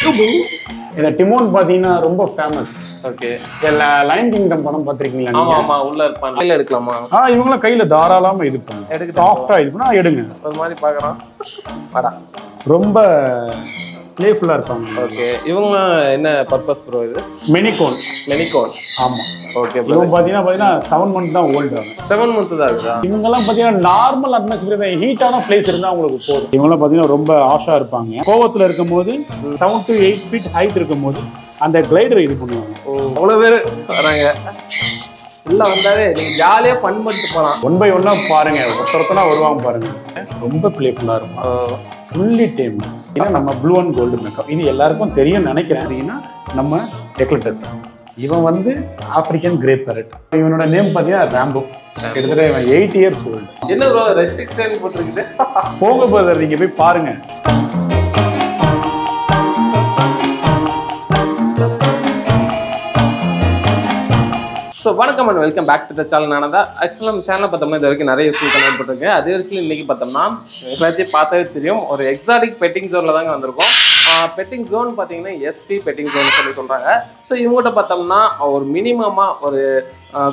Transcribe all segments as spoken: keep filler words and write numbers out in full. இந்த டிமோன் பாத்தீங்கன்னா ரொம்ப ஃபேமஸ். ஓகே. எல்லா லைன் கிங்டம் படம் பாத்திருக்கீங்களா நீங்க? ஆமா உள்ள இருப்பான். கையில எடுக்கலாமா? ஆ இவங்க கையில தாராளமா எடுப்பாங்க. எடுத்து சாஃப்ட்டா இருக்குனா எடுங்க. ஒரு மாதிரி பார்க்கறான். பாடா. ரொம்ப ப்ளேஃபுல்லா இருப்பாங்க. ஓகே. இவங்க என்ன பர்பஸ் ப்ரோ இது? மெனிகோன். மெனிகோன். ஆமா. Okay bro. இவங்க பாத்தீங்கன்னா பாத்தீங்கன்னா seven months தான் ஓல்ட் ஆகும். seven months தான் இருக்கா? இவங்கலாம் பாத்தீங்கன்னா நார்மல் அட்மாஸ்பியர் தான் ஹீட்டான பிளேஸ் இருந்தா உங்களுக்கு போதும். இவங்கலாம் பாத்தீங்கன்னா ரொம்ப ஆஷா இருப்பாங்க. கோவத்துல இருக்கும்போது seven to eight feet height இருக்கும்போது அந்த கிளைடர் இது பண்ணுவாங்க. அவ்வளவு பேர் வராங்க. உள்ள வந்தாலே நீங்க ஜாலியா ஃபன் பண்ணிட்டு போலாம். ஒன் பை ஒன்னா பாருங்க. ஒருத்தரத்தனா வருவாங்க பாருங்க. ரொம்ப ப்ளேஃபுல்லா இருக்கும். Fully time. இது நம்ம ப்ளூ அண்ட் கோல்டு மேக்கப். இது எல்லாருக்கும் தெரியும் நினைக்கிறேன். இதுனா நம்ம எக்லெட்டஸ். இவன் வந்து ஆப்பிரிக்கன் கிரே பேரட். இவனோட நேம் பார்த்தீங்கன்னா ராம்போ. கிட்டத்தட்ட இவன் எயிட் இயர்ஸ் ஓல்டு. என்ன ப்ரோ ரெஸ்ட்ரிக்ஷன் போட்டுருக்குது? போங்க பிரதர், நீங்க போய் பாருங்க. ஸோ வணக்கம் and welcome back to the channel. நான் தான் ஆக்சுவலாக நம்ம சேனலில் பார்த்தோம்னா இது வரைக்கும் நிறைய விஷயம் கனெக்ட் பண்ணிருக்கேன். அதே விஷயம் இன்றைக்கி பார்த்தோம்னா எல்லாத்தையும் பார்த்தாவே தெரியும், ஒரு எக்ஸாட்டிக் பெட்டிங் ஜோனில் தாங்க வந்திருக்கோம். பெட்டிங் ஜோன் பார்த்தீங்கன்னா எஸ்பி பெட்டிங் ஜோன் சொல்லி சொல்கிறாங்க. ஸோ இவங்ககிட்ட பார்த்தோம்னா ஒரு மினிமமாக ஒரு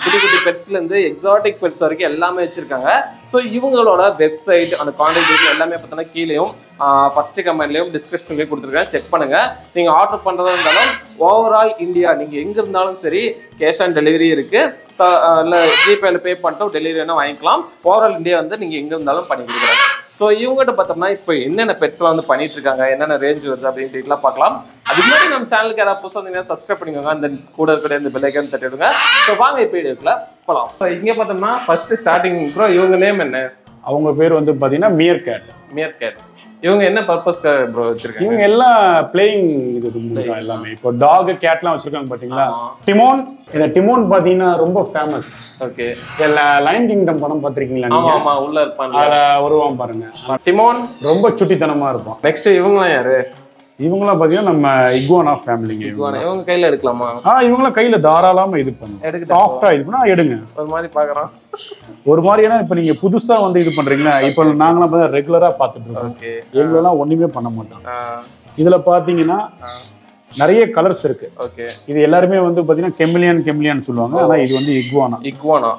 குட்டி குட்டி பெட்ஸ்லேருந்து எக்ஸாட்டிக் பெட்ஸ் வரைக்கும் எல்லாமே வச்சுருக்காங்க. ஸோ இவங்களோட வெப்சைட் அந்த காண்டாக்ட் டீட்டெயில் எல்லாமே பார்த்தோம்னா கீழேயும் ஃபஸ்ட்டு கமெண்ட்லேயும் டிஸ்கிரிப்ஷன்லேயும் கொடுத்துருக்கேன், செக் பண்ணுங்கள். நீங்கள் ஆர்டர் பண்ணுறதா இருந்தாலும் ஓவரால் இந்தியா நீங்கள் எங்கே இருந்தாலும் சரி கேஷ் ஆன் டெலிவரி இருக்குது. ஸோ இல்லை ஜிபேயில் பே பண்ணிட்டோம், டெலிவரி வேணால் வாங்கிக்கலாம். ஓவரால் இந்தியா வந்து நீங்கள் எங்கே இருந்தாலும் பண்ணி கொடுக்குறாங்க. ஸோ இவங்ககிட்ட பார்த்தோம்னா இப்போ என்னென்ன பெட்ஸ்லாம் வந்து பண்ணிட்டு இருக்காங்க, என்னென்ன ரேஞ்ச் வருது அப்படின்ட்டுலாம் பார்க்கலாம். அது மாதிரி நம்ம சேனலுக்கு யாராவது புதுசாக வந்தீங்கன்னா சப்ஸ்கிரைப் பண்ணிக்கோங்க, அந்த கூட இருக்கிற இந்த பெல் ஐக்கான் தட்டிடுங்க. ஸோ வாங்க இப்போ வீடியோக்குள்ள போகலாம். ஸோ இங்கே பார்த்தோம்னா ஃபர்ஸ்ட் ஸ்டார்டிங் ப்ரோ இவங்க நேம் என்ன? அவங்க பேர் வந்து பார்த்தீங்கன்னா மியர் கேட். மியர் கேட். இவங்க என்ன பர்பஸ்க்காக ப்ரோ வச்சிருக்காங்க? இவங்க எல்லாம் பிளேயிங் இது எல்லாமே இப்போ டாக் கேட்லாம் வச்சிருக்காங்க பார்த்தீங்களா? டிமோன். இந்த டிமோன் பார்த்தீங்கன்னா ரொம்ப ஃபேமஸ். ஓகே. எல்லா லைன் கிங்டம் படம் பார்த்துருக்கீங்களா நீங்க? ஆமா உள்ள இருப்பான். வருவான் பாருங்க. டிமோன் ரொம்ப சுட்டித்தனமா இருப்பான். நெக்ஸ்ட் இவங்கலாம் யாரு? இவங்களாம் பார்த்தீங்கன்னா நம்ம இக்வானா ஃபேமிலிங்க. இக்வானா. இவங்க கையில எடுக்கலாமா? ஆ இவங்களாம் கையில தாராளமா இது பண்ணுங்க. எடுத்து சாஃப்ட்டா இதுனா எடுங்க. ஒரு மாதிரி பார்க்கறான். ஒரு மாதிரினா இப்போ நீங்க புதுசா வந்து இது பண்றீங்களா? இப்போ நாங்கலாம் பார்த்தா ரெகுலரா பார்த்துட்டு இருக்கோம். ஓகே. இவங்களாம் ஒண்ணுமே பண்ண மாட்டாங்க. இதுல பாத்தீங்கன்னா நிறைய கலர்ஸ் இருக்கு. ஓகே. இது எல்லாருமே வந்து பாத்தீங்கன்னா கெமிலியன் கெமிலியன் சொல்லுவாங்க. ஆனா இது வந்து இக்வானா. இக்வானா.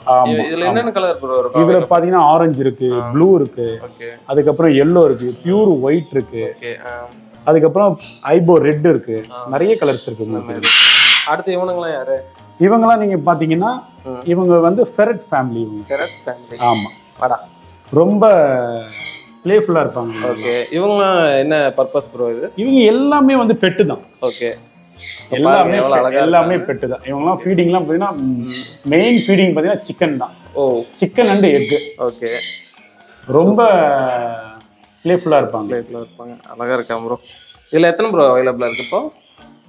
இதுல என்னென்ன கலர் ப்ரோ இருக்கு? இதுல பாத்தீங்கன்னா ஆரஞ்சு இருக்கு, ப்ளூ இருக்கு. ஓகே. அதுக்கு அப்புறம் yellow இருக்கு, பியூர் ஒயிட் இருக்கு. ஓகே. அதுக்கப்புறம் ஐபோ ரெட் இருக்கு. நிறைய கலர்ஸ் இருக்கு. அடுத்து இவனுங்களாம் யாரு? இவங்கெல்லாம் நீங்க பாத்தீங்கன்னா இவங்க வந்து ஃபெரட் ஃபேமிலி. Ferret family. ஆமா வாடா. ரொம்ப பிளேஃபுல்லா இருப்பாங்க. ஓகே. இவங்க என்ன பர்பஸ் ப்ரோ இது? இவங்க எல்லாமே வந்து பெட்டு தான். ஓகே. எல்லாமே எல்லாமே பெட்டு தான். இவங்கெல்லாம் ஃபீடிங்லாம் பார்த்தீங்கன்னா மெயின் ஃபீடிங் பார்த்தீங்கன்னா சிக்கன் தான். Oh chicken and egg. Okay. ரொம்ப பிளேஃபுல்லாக இருப்பாங்க. பிளேஃபுல்லாக இருப்பாங்க. அழகாக இருக்கா ப்ரோ. இதில் எத்தனை ப்ரோ அவைலபிளாக இருக்குது இப்போ?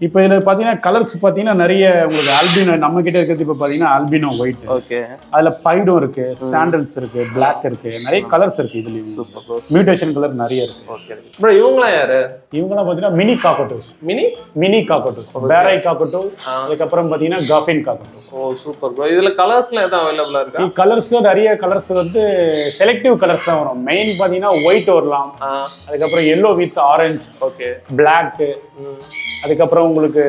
இப்போ இதில் பார்த்தீங்கன்னா கலர்ஸ் பார்த்தீங்கன்னா நிறைய உங்களுக்கு ஆல்பினோ நம்ம கிட்ட இருக்கிறது இப்போ பார்த்தீங்கன்னா ஆல்பினோ ஒயிட். ஓகே. அதில் பைடோ இருக்குது, சாண்டல்ஸ் இருக்குது, பிளாக் இருக்குது, நிறைய கலர்ஸ் இருக்குது. இதுலேயும் சூப்பர் ப்ரோ. மியூட்டேஷன் கலர் நிறைய இருக்குது. Okay bro. இவங்களாம் யார்? இவங்களாம் பார்த்தீங்கன்னா mini cockatoos. Mini mini cockatoos. பேரி காக்கட்டோஸ். அதுக்கப்புறம் பார்த்தீங்கன்னா Goffin cockatoos. Oh super bro. இதில் கலர்ஸ்லாம் எதுவும் அவைலபிளாக இருக்குது? கலர்ஸில் நிறைய கலர்ஸ் வந்து செலக்டிவ் கலர்ஸ் தான் வரும். மெயின் பார்த்தீங்கன்னா ஒயிட் வரலாம், அதுக்கப்புறம் yellow with orange. Okay. Black, அதுக்கப்புறம் உங்களுக்கு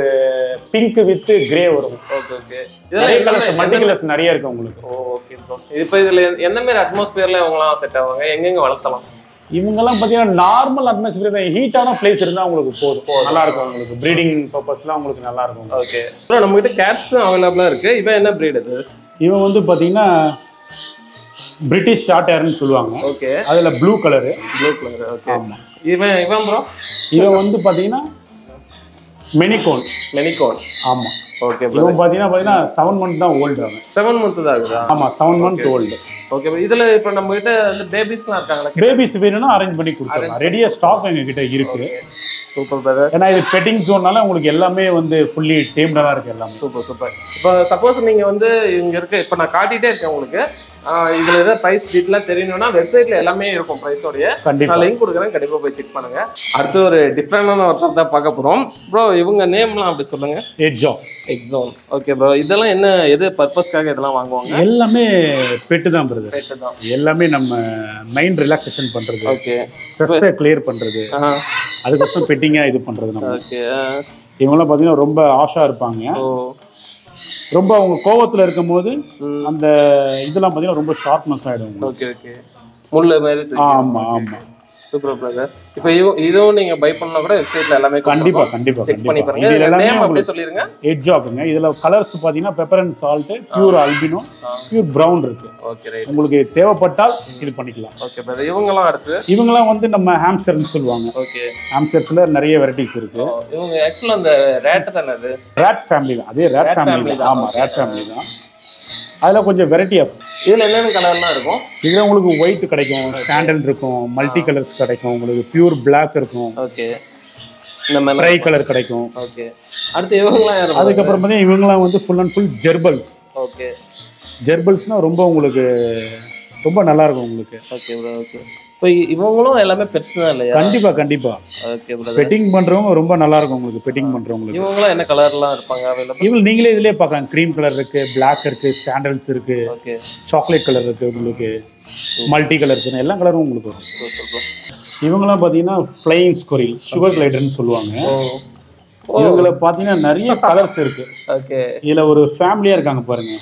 பிங்க் வித் கிரே வரும். Okay okay. இதெல்லாம் கலர்ஸ் மல்டி கலர்ஸ் நிறைய இருக்கு உங்களுக்கு. Okay bro. இப்போ இதுல என்ன மாதிரி அட்மாஸ்பியர்ல இவங்கலாம் செட் ஆவாங்க? எங்கங்க வளர்த்தலாம்? இவங்கலாம் பாத்தீங்கன்னா நார்மல் அட்மாஸ்பியர் தான். ஹீட்டான பிளேஸ் இருந்தா உங்களுக்கு போதும், நல்லா இருக்கும். உங்களுக்கு பிரீடிங் பர்பஸ்லாம் உங்களுக்கு நல்லா இருக்கும். Okay bro. நம்ம கிட்ட கேட்ஸ் அவைலபிளா இருக்கு. இவன் என்ன பிரீட் இது? இவன் வந்து பாத்தீங்கன்னா பிரிட்டிஷ் ஷார்ட் ஹேர்னு சொல்லுவாங்க. ஓகே. அதுல blue colour. Blue colour. Okay. இவன் இவன் ப்ரோ இவன் வந்து பாத்தீங்கன்னா மெனிகோன். மெனிகோன். ஆமா. Okay bro. இவன் பாத்தீங்கன்னா பாத்தீங்கன்னா seven months தான் ஓல்ட் ஆகும். seven months தான் ஆகுதா? ஆமா seven months old. Okay bro. இதுல இப்போ நம்ம கிட்ட அந்த பேபிஸ்லாம் இருக்காங்களா? பேபிஸ் வேணும்னா அரேஞ்ச் பண்ணி கொடுத்துறோம். ரெடியா ஸ்டாக் எங்க கிட்ட இருக்கு. Super brother. ஏன்னா இது பெட்டிங் ஜோன்னால உங்களுக்கு எல்லாமே வந்து ஃபுல்லி டேம்டா தான் இருக்கு எல்லாமே. Super super. இப்போ சப்போஸ் நீங்க வந்து இங்க இருக்க இப்போ நான் காட்டிட்டே இருக்கேன் உங்களுக்கு. இதுல ஏதாவது பிரைஸ் டீட்டெயிலாம் தெரியணும்னா வெப்சைட்ல எல்லாமே இருக்கும் பிரைஸோடைய. நான் லிங்க் கொடுக்குறேன், கண்டிப்பா போய் செக் பண்ணுங்க. அடுத்து ஒரு டிஃபரெண்டான ஒருத்தர் தான் பார்க்க போறோம் ப்ரோ. இவங்க நேம்லாம் அப்படி சொல்லுங்க. எட்ஜோ. Exxon. Okay, bro. இதெல்லாம் என்ன எது பர்பஸ்க்காக இதெல்லாம் வாங்குவாங்க? எல்லாமே பெட் தான் பிரதர். பெட் தான். எல்லாமே நம்ம மைண்ட் ரிலாக்சேஷன் பண்றது. ஓகே. ஸ்ட்ரெஸ் கிளியர் பண்றது. அதுக்கு பெட்டிங்கா இது பண்றது நம்ம. ஓகே. இவங்கலாம் பாத்தீங்கன்னா ரொம்ப ஆஷா இருப்பாங்க. ஓ. ரொம்ப அவங்க கோவத்துல இருக்கும்போது அந்த இதெல்லாம் பாத்தீங்கன்னா ரொம்ப ஷார்ப்னஸ் ஆயிடும். Okay okay. முள்ள மாதிரி தெரியும். ஆமா ஆமா. Super brother. இப்போ இதோ நீங்க பை பண்ணா கூட வெப்சைட்ல எல்லாமே கண்டிப்பா கண்டிப்பா செக் பண்ணி பாருங்க. இதெல்லாம் நேம் அப்படியே சொல்லிருங்க. எட்ஜ் ஆப்ங்க. இதல கலர்ஸ் பாத்தீங்கன்னா pepper and salt, pure albino, pure brown இருக்கு. Okay right. உங்களுக்கு தேவைப்பட்டால் இது பண்ணிக்கலாம். Okay brother. இவங்கலாம் அடுத்து இவங்கலாம் வந்து நம்ம ஹாம்ஸ்டர்னு சொல்வாங்க. ஓகே. ஹாம்ஸ்டர்ஸ்ல நிறைய வெரைட்டிஸ் இருக்கு. இவங்க एक्चुअली அந்த ராட் தான அது? ராட் ஃபேமிலி தான். அதே ராட் ஃபேமிலி தான். ஆமா, ராட் ஃபேமிலி தான். அதெல்லாம் கொஞ்சம் வெரைட்டி ஆஃப் இதில் என்னென்ன கலர்லாம் இருக்கும்? இதில் உங்களுக்கு ஒயிட் கிடைக்கும், சாண்டல் இருக்கும், மல்டி கலர்ஸ் கிடைக்கும், உங்களுக்கு பியூர் பிளாக் இருக்கும். ஓகே. நம்ம ட்ரை கலர் கிடைக்கும். ஓகே. அடுத்து இவங்கலாம் யாரும் அதுக்கப்புறம் பார்த்தீங்கன்னா இவங்கலாம் வந்து full and full gerbils. Okay. ஜெர்பல்ஸ்னால் ரொம்ப உங்களுக்கு ரொம்ப நல்லா இருக்கும் உங்களுக்கு. Okay bro. ஓகே. இப்போ இவங்களும் எல்லாமே பெட்ஸ் தான் இல்லையா? கண்டிப்பா கண்டிப்பா. Okay bro. பெட்டிங் பண்றவங்க ரொம்ப நல்லா இருக்கும் உங்களுக்கு. பெட்டிங் பண்றவங்களுக்கு இவங்கள என்ன கலர்லாம் இருப்பாங்க அவைலபிள்? இவங்க நீங்களே இதிலே பார்க்கலாம். கிரீம் கலர் இருக்கு, Black இருக்கு, சாண்டல்ஸ் இருக்கு. ஓகே. சாக்லேட் கலர் இருக்கு உங்களுக்கு. மல்டி கலர்ஸ் எல்லா கலரும் உங்களுக்கு வரும். Super bro. இவங்கலாம் பாத்தீங்கன்னா ஃப்ளையிங் ஸ்குரில், சுகர் கிளைடர்னு சொல்லுவாங்க. ஓ. இவங்கள பாத்தீங்கன்னா நிறைய கலர்ஸ் இருக்கு. ஓகே. இதுல ஒரு ஃபேமிலியா இருக்காங்க பாருங்க.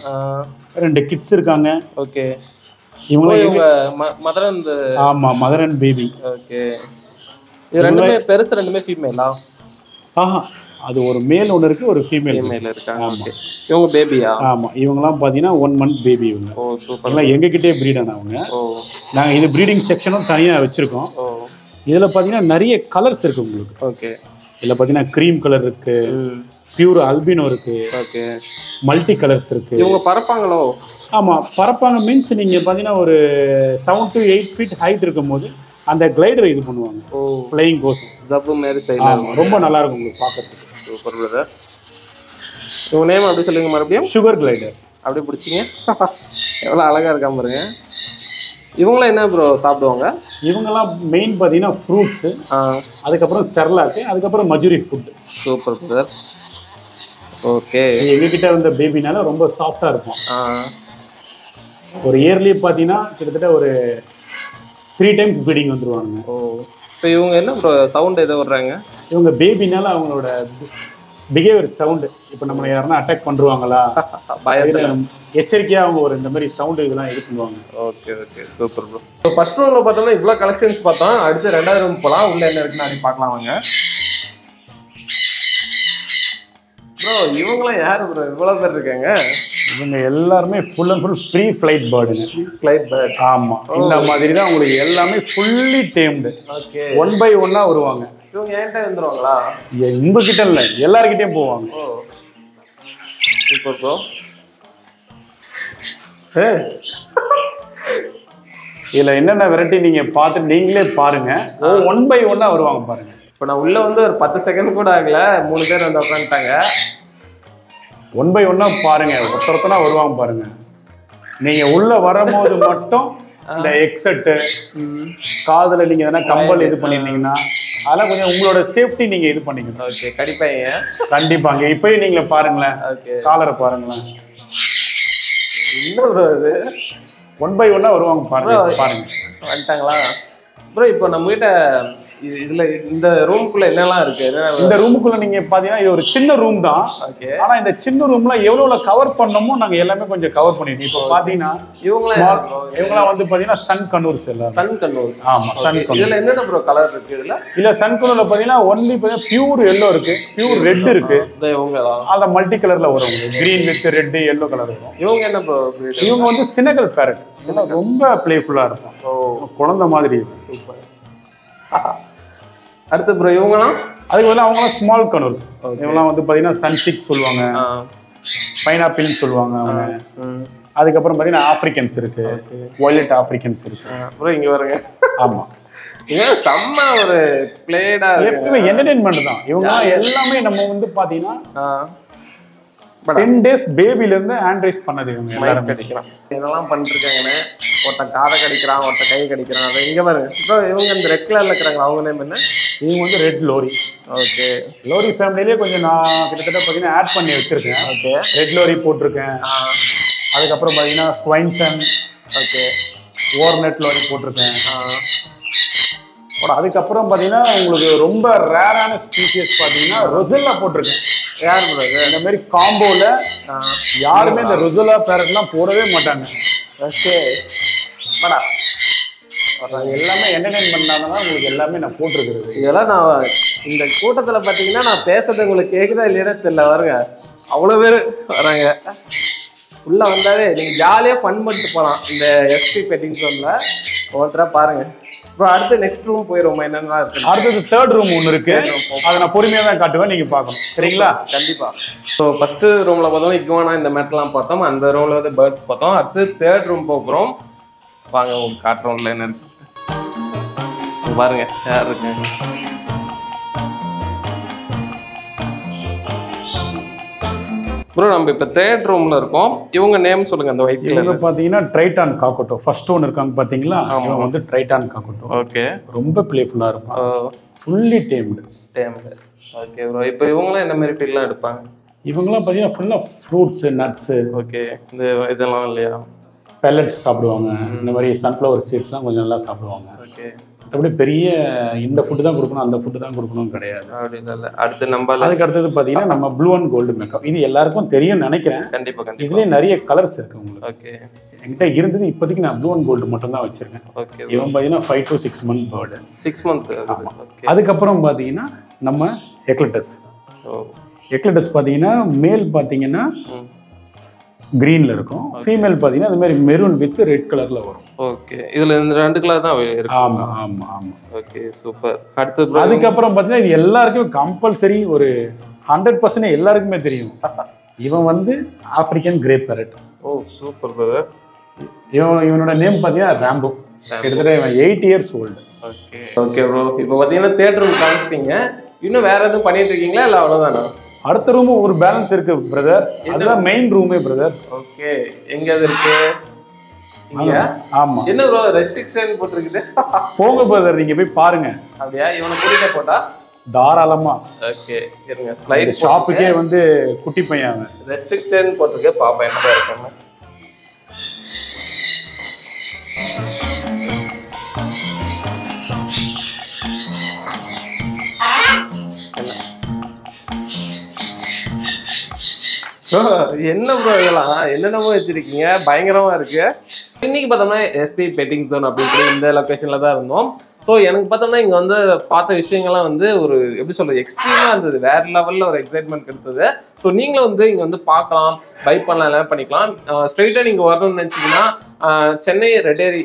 ரெண்டு கிட்ஸ் இருக்காங்க. ஓகே. இவங்க மதர் அண்ட் ஆமா மதர் அண்ட் பேபி. ஓகே. இது ரெண்டுமே பெருசு, ரெண்டுமே ஃபீமேலா? ஆஹா, அது ஒரு மேல் ஒன்னு இருக்கு, ஒரு ஃபீமேல் மேல இருக்காங்க. ஓகே. இவங்க பேபியா? ஆமா, இவங்கலாம் பாத்தீனா one month பேபி இவங்க. Oh super. எல்லாம் எங்க கிட்டே பிரீட் ஆனவங்க. ஓ. நாங்க இது பிரீடிங் செக்ஷனும் தனியா வச்சிருக்கோம். ஓ. இதல பாத்தீனா நிறைய கலர்ஸ் இருக்கு உங்களுக்கு. ஓகே. இதல பாத்தீனா கிரீம் கலர் இருக்கு, பியூர் அல்பினோ இருக்கு. ஓகே. மல்டி கலர்ஸ் இருக்கு. இவங்க பறப்பாங்களோ? ஆமா, பறப்பாங்க. மீன்ஸ் நீங்க பாத்தீங்கன்னா ஒரு seven to eight feet height இருக்கும் போது அந்த கிளைடர் இது பண்ணுவாங்க. ஓ. ஃப்ளையிங் கோஸ் ஜப்பு மேரி சைடுல ரொம்ப நல்லா இருக்கும் உங்களுக்கு பார்க்கிறதுக்கு. Super brother. உங்க நேம் அப்படி சொல்லுங்க மறுபடியும். Sugar glider. அப்படியே பிடிச்சிங்க. எவ்வளோ அழகா இருக்கா பாருங்க. இவங்களாம் என்ன ப்ரோ சாப்பிடுவாங்க? இவங்கெல்லாம் மெயின் பார்த்தீங்கன்னா ஃப்ரூட்ஸு, அதுக்கப்புறம் செர்லாக்கு, அதுக்கப்புறம் மஜூரி ஃபுட்டு. Super brother. ஓகே. எங்ககிட்ட இருந்த பேபினால ரொம்ப சாஃப்டாக இருக்கும். ஒரு இயர்லி பார்த்தீங்கன்னா கிட்டத்தட்ட ஒரு த்ரீ டைம் பீடிங் வந்துடுவாங்க. ஓ. இப்போ இவங்க என்ன ப்ரோ சவுண்ட் எதை விடுறாங்க? இவங்க பேபினால அவங்களோட பிஹேவியர் சவுண்டு. இப்போ நம்மளை யாருன்னா அட்டாக் பண்ணுவாங்களா பயத்தில் எச்சரிக்கையாக அவங்க ஒரு இந்த மாதிரி சவுண்டு இதெல்லாம் இது பண்ணுவாங்க. Okay okay. Super bro. இப்போ ஃபர்ஸ்ட் ரூமில் பார்த்தோம்னா இவ்வளோ கலெக்ஷன்ஸ் பார்த்தோம். அடுத்து ரெண்டாவது ரூம் போகலாம். உள்ளே என்ன இருக்குன்னு அப்படி பார்க்கலாம் வாங்க. ப்ரோ இவங்களாம் யார் ப்ரோ இவ்வளோ பேர் இருக்காங்க? இவங்க எல்லாருமே full and full free flight பேர்டுங்க. Flight bird. ஆமாம், இந்த மாதிரி தான் உங்களுக்கு எல்லாமே fully tamed. Okay. One by ஒன்னாக வருவாங்க. இவங்க என்கிட்ட வந்துருவாங்களா? உங்ககிட்ட இல்லை, எல்லாருக்கிட்டையும் போவாங்க. Oh super bro. ஏ இதில் என்னென்ன வெரைட்டி நீங்கள் பார்த்து நீங்களே பாருங்கள். ஒன் பை ஒன்னாக வருவாங்க பாருங்கள். இப்போ நான் உள்ளே வந்து ஒரு பத்து செகண்ட் கூட ஆகலை, மூணு பேர் வந்து உட்காந்துட்டாங்க. ஒன் பை ஒன்னாக பாருங்கள், ஒருத்தரத்தனா வருவாங்க பாருங்கள். நீங்கள் உள்ளே வரும்போது மட்டும் இந்த எக்ஸட்டு காதில் நீங்கள் எதனா கம்பல் இது பண்ணியிருந்தீங்கன்னா அதெல்லாம் கொஞ்சம் உங்களோட சேஃப்டி நீங்கள் இது பண்ணிக்கணும். ஓகே. கண்டிப்பாங்க கண்டிப்பாங்க. இப்போயும் நீங்களே பாருங்களேன். ஓகே. காலரை பாருங்களேன். இன்னொரு இது ஒன் பை ஒன்னாக வருவாங்க பாருங்க பாருங்க. வந்துட்டாங்களா அப்புறம்? இப்போ நம்மகிட்ட இது இதில் இந்த ரூமுக்குள்ளே என்னெல்லாம் இருக்குது? இந்த ரூமுக்குள்ளே நீங்கள் பார்த்தீங்கன்னா இது ஒரு சின்ன ரூம் தான். ஓகே. ஆனால் இந்த சின்ன ரூம்லாம் எவ்வளோ கவர் பண்ணமோ நாங்கள் எல்லாமே கொஞ்சம் கவர் பண்ணிடுவோம். இப்போ பார்த்தீங்கன்னா இவங்களாம் இவங்களாம் வந்து பார்த்தீங்கன்னா சன் கண்ணூர்ஸ் எல்லாம். Sun conures. ஆமாம், சன் கண்ணூர். இதில் என்னென்ன ப்ரோ கலர் இருக்குது இதில்? இல்லை சன் கண்ணூரில் பார்த்தீங்கன்னா ஒன்லி பார்த்தீங்கன்னா பியூர் எல்லோ இருக்குது, பியூர் ரெட் இருக்குது. இவங்க அதில் மல்டி கலரில் வரும், green with red yellow colour இருக்கும். இவங்க என்ன ப்ரோ? இவங்க வந்து சினகல் பேரட். இதெல்லாம் ரொம்ப பிளேஃபுல்லாக இருக்கும். ஓ. குழந்தை மாதிரி இருக்கும். சூப்பர். அடுத்து ப்ரோ இவங்கலாம் அதுக்கு வந்து அவங்களாம் ஸ்மால் கனூல்ஸ். இவங்கலாம் வந்து பார்த்தீங்கன்னா சன்சிக் சொல்லுவாங்க, பைனாப்பிள்னு சொல்லுவாங்க அவங்க. அதுக்கப்புறம் பார்த்தீங்கன்னா ஆஃப்ரிக்கன்ஸ் இருக்கு, வயலட் ஆஃப்ரிக்கன்ஸ் இருக்கு. அப்புறம் இங்கே வருங்க. ஆமாம், இவங்க செம்ம ஒரு பிளேடா எப்பவுமே என்டர்டெயின்மெண்ட் தான் இவங்க எல்லாமே. நம்ம வந்து பார்த்தீங்கன்னா டென் டேஸ் பேபிலேருந்து ஹேண்ட் ரைஸ் பண்ணது இவங்க எல்லாரும். இதெல்லாம் பண்ணிருக்காங்கன்னு ஒருத்தன் காதை கடிக்கிறான், ஒருத்தன் கை கடிக்கிறான். அதை இங்கே பாருங்க. இப்போ இவங்க இந்த ரெட் கலரில் இருக்கிறாங்க, அவங்க நேம் என்ன? இவங்க வந்து ரெட் லோரி. ஓகே, லோரி ஃபேமிலியிலே கொஞ்சம் நான் கிட்டத்தட்ட பார்த்தீங்கன்னா ஆட் பண்ணி வச்சுருக்கேன். ஓகே, ரெட் லோரி போட்டிருக்கேன். அதுக்கப்புறம் பார்த்தீங்கன்னா ஸ்வைன்சன், ஓகே, ஓர்னட் லோரி போட்டிருக்கேன். அதுக்கப்புறம் பார்த்தீங்கன்னா உங்களுக்கு ரொம்ப ரேரான ஸ்பீஷியஸ் பார்த்தீங்கன்னா ரொசெல்லா போட்டிருக்கேன். யார் போடுறது? இந்த மாதிரி காம்போவில் யாருமே இந்த ரொசெல்லா பேரட்லாம் போடவே மாட்டாங்க. ஓகே, மேடா எல்லாமே என்டர்டெயின் பண்ணாங்கன்னா உங்களுக்கு எல்லாமே நான் போட்டிருக்கிறது. இதெல்லாம் நான் இந்த கூட்டத்தில் பார்த்தீங்கன்னா நான் பேசுறது உங்களுக்கு கேட்குதா இல்லையா தெரியல. வருங்க, அவ்வளோ பேர் வராங்க. உள்ளே வந்தாவே நீங்கள் ஜாலியாக ஃபன் பண்ணிட்டு போகலாம் இந்த எஸ்பி பெட்டிங் ஜோன்ல. ஒவ்வொருத்தராக பாருங்கள். இப்போ அடுத்து நெக்ஸ்ட் ரூம் போயிடுவோம். என்னென்னா இருக்குது? அடுத்தது தேர்ட் ரூம் ஒன்று இருக்குது. அதை நான் பொறுமையாக தான் காட்டுவேன், நீங்கள் பார்க்கணும். சரிங்களா? கண்டிப்பாக. ஸோ ஃபஸ்ட்டு ரூமில் பார்த்தோம், இக்குவானா இந்த மேட்டெலாம் பார்த்தோம். அந்த ரூமில் வந்து பேர்ட்ஸ் பார்த்தோம். அடுத்து தேர்ட் ரூம் போகிறோம். வாங்க உங்களுக்கு காட்டுறோம்ல என்ன இருக்குது பாருங்கள். யார் இருக்கு? ப்ரோ, நம்ம இப்போ தேர்ட் ரூமில் இருக்கோம். இவங்க நேம் சொல்லுங்கள். அந்த ஒயிட் கலர் பார்த்தீங்கன்னா ட்ரைட்டான் காக்கட்டோ. ஃபர்ஸ்ட் ஒன்று இருக்காங்க பார்த்தீங்களா, அவங்க வந்து ட்ரைட்டான் காக்கட்டோ. ஓகே, ரொம்ப பிளேஃபுல்லாக இருப்பாங்க. Fully tamed tamed okay bro, இப்போ இவங்களாம் என்ன மாதிரி ஃபீல்லாம் எடுப்பாங்க? இவங்களாம் பார்த்தீங்கன்னா ஃபுல்லாக ஃப்ரூட்ஸு, நட்ஸு, ஓகே, இந்த இதெல்லாம் இல்லையா, பெல்லட்ஸ் சாப்பிடுவாங்க. இந்த மாதிரி சன்ஃப்ளவர் சீட்ஸ்லாம் கொஞ்சம் நல்லா சாப்பிடுவாங்க. ஓகே, மற்றபடி பெரிய இந்த ஃபுட்டு தான் கொடுக்கணும், அந்த ஃபுட்டு தான் கொடுக்கணும் கிடையாது. அப்படின்னா அடுத்து நம்ம அதுக்கு அடுத்தது பார்த்தீங்கன்னா நம்ம ப்ளூ அண்ட் கோல்டு மேக்கப். இது எல்லாருக்கும் தெரியும் நினைக்கிறேன். கண்டிப்பாக கண்டிப்பாக. இதுலேயே நிறைய கலர்ஸ் இருக்குது உங்களுக்கு. ஓகே, என்கிட்ட இருந்தது இப்போதைக்கு நான் ப்ளூ அண்ட் கோல்டு மட்டும் தான் வச்சுருக்கேன். ஓகே, இவன் பார்த்தீங்கன்னா five to six month bird. Six month. ஆமாம். அதுக்கப்புறம் பார்த்தீங்கன்னா நம்ம எக்லெட்டஸ். ஸோ எக்லெட்டஸ் பார்த்தீங்கன்னா மேல் பார்த்தீங்கன்னா கிரீனில் இருக்கும், ஃபீமேல் பார்த்தீங்கன்னா அது மாதிரி மெரூன் வித் ரெட் கலரில் வரும். ஓகே, இதில் இந்த ரெண்டு கலர் தான் இருக்கும். ஆமாம் ஆமாம் ஆமாம். Okay, super. அடுத்து அதுக்கப்புறம் பார்த்தீங்கன்னா இது எல்லாருக்கும் கம்பல்சரி ஒரு ஹண்ட்ரட் பர்சன்ட் எல்லாருக்குமே தெரியும். இவன் வந்து African grey parrot. Oh super brother. இவன் இவனோட நேம் பார்த்தீங்கன்னா ராம்போ. கிட்டத்தட்ட இவன் eight years old. Okay okay bro, இப்போ பார்த்தீங்கன்னா தேட்டருக்கு காமிச்சிட்டீங்க. இன்னும் வேறு எதுவும் பண்ணிட்டு இருக்கீங்களா இல்லை அவ்வளோதானா? அடுத்த ரூமு ஒரு பேலன்ஸ் இருக்கு பிரதர். இதெல்லாம் மெயின் ரூமே பிரதர். ஓகே, எங்க அது இருக்கு? இங்க. ஆமா. என்ன ப்ரோ ரெஸ்ட்ரிக்ஷன் போட்டுருக்குது? போங்க பிரதர், நீங்க போய் பாருங்க. அப்படியே இவனை கூட்டிட்டு போட்டா தாராளமா. ஓகே, இருங்க ஸ்லைட் ஷாப்புக்கே வந்து குட்டி பையன் ரெஸ்ட்ரிக்ஷன் போட்டுருக்க பாப்பா என்னடா இருக்கானே. என்ன ப்ரோ இதெல்லாம் என்னென்னமோ வச்சுருக்கீங்க, பயங்கரமாக இருக்குது. இன்றைக்கி பார்த்தோம்னா எஸ்பி பெட்டிங் ஜோன் அப்படின்னு இந்த லொக்கேஷனில் தான் இருந்தோம். ஸோ எனக்கு பார்த்தோம்னா இங்கே வந்து பார்த்த விஷயங்கள்லாம் வந்து ஒரு எப்படி சொல்கிறது, எக்ஸ்ட்ரீமாக இருந்தது. வேறு லெவலில் ஒரு எக்ஸைட்மெண்ட் இருந்தது. ஸோ நீங்களும் வந்து இங்கே வந்து பார்க்கலாம், பை பண்ணலாம், எல்லாமே பண்ணிக்கலாம். ஸ்ட்ரெயிட்டாக நீங்கள் வரணும்னு நினச்சிங்கன்னா சென்னை ரெட்டேரி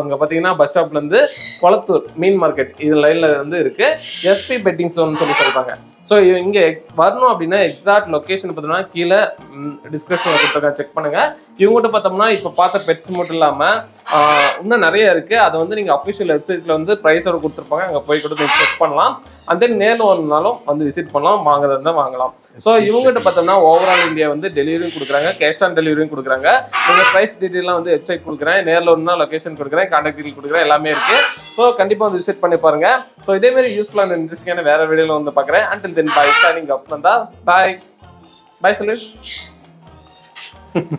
அங்கே பார்த்தீங்கன்னா பஸ் ஸ்டாப்லேருந்து கொளத்தூர் மீன் மார்க்கெட் இது லைனில் வந்து இருக்குது எஸ்பி பெட்டிங் ஜோன்னு சொல்லி சொல்கிறாங்க. ஸோ இங்கே வரணும் அப்படின்னா எக்ஸாக்ட் லொக்கேஷன் பார்த்தோம்னா கீழே டிஸ்கிரிப்ஷனில் கொடுத்துருக்கா, செக் பண்ணுங்கள். இவங்ககிட்ட பார்த்தோம்னா இப்போ பார்த்த பெட்ஸ் மட்டும் இல்லாமல் இன்னும் நிறைய இருக்குது. அதை வந்து நீங்கள் அஃபிஷியல் வெப்சைட்ஸில் வந்து ப்ரைஸோடு கொடுத்துருப்பாங்க, அங்கே போய் கூட நீங்கள் செக் பண்ணலாம். அண்ட் தென் நேரில் ஒன்றுனாலும் வந்து விசிட் பண்ணலாம், வாங்குறது தான் வாங்கலாம். ஸோ இவங்ககிட்ட பார்த்தோம்னா ஓவரால் இந்தியா வந்து டெலிவரியும் கொடுக்குறாங்க, கேஷ் ஆன் டெலிவரியும் கொடுக்குறாங்க. நீங்கள் ப்ரைஸ் டீட்டெயிலாம் வந்து வெப்சைட் கொடுக்குறேன், நேரில் ஒன்றா லொக்கேஷன் கொடுக்குறேன், கான்டாக்ட் டீட்டெயில் கொடுக்குறேன், எல்லாமே இருக்குது. ஸோ கண்டிப்பாக வந்து விசிட் பண்ணி பாருங்கள். ஸோ இதேமாரி யூஸ்ஃபுல்லான இன்ட்ரெஸ்டிங்கான வேறு வீடியோவில் வந்து பார்க்குறேன். அண்ட் தென் பாய் சார், நீங்கள் அப்னா தான் பாய் பாய் சொல்லு.